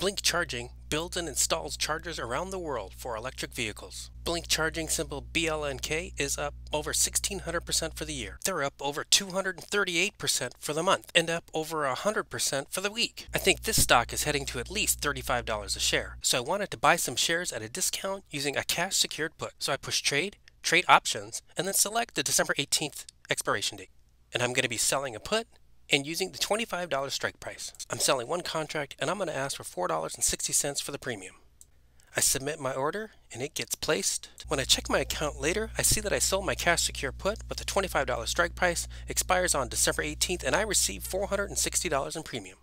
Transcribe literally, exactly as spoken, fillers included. Blink Charging builds and installs chargers around the world for electric vehicles. Blink Charging, symbol B L N K, is up over sixteen hundred percent for the year. They're up over two hundred thirty-eight percent for the month and up over one hundred percent for the week. I think this stock is heading to at least thirty-five dollars a share, so I wanted to buy some shares at a discount using a cash secured put. So I push trade, trade options, and then select the December eighteenth expiration date. And I'm going to be selling a put and using the twenty-five dollar strike price. I'm selling one contract and I'm going to ask for four dollars and sixty cents for the premium. I submit my order and it gets placed. When I check my account later, I see that I sold my cash secure put with a twenty-five dollar strike price, expires on December eighteenth, and I receive four hundred sixty dollars in premium.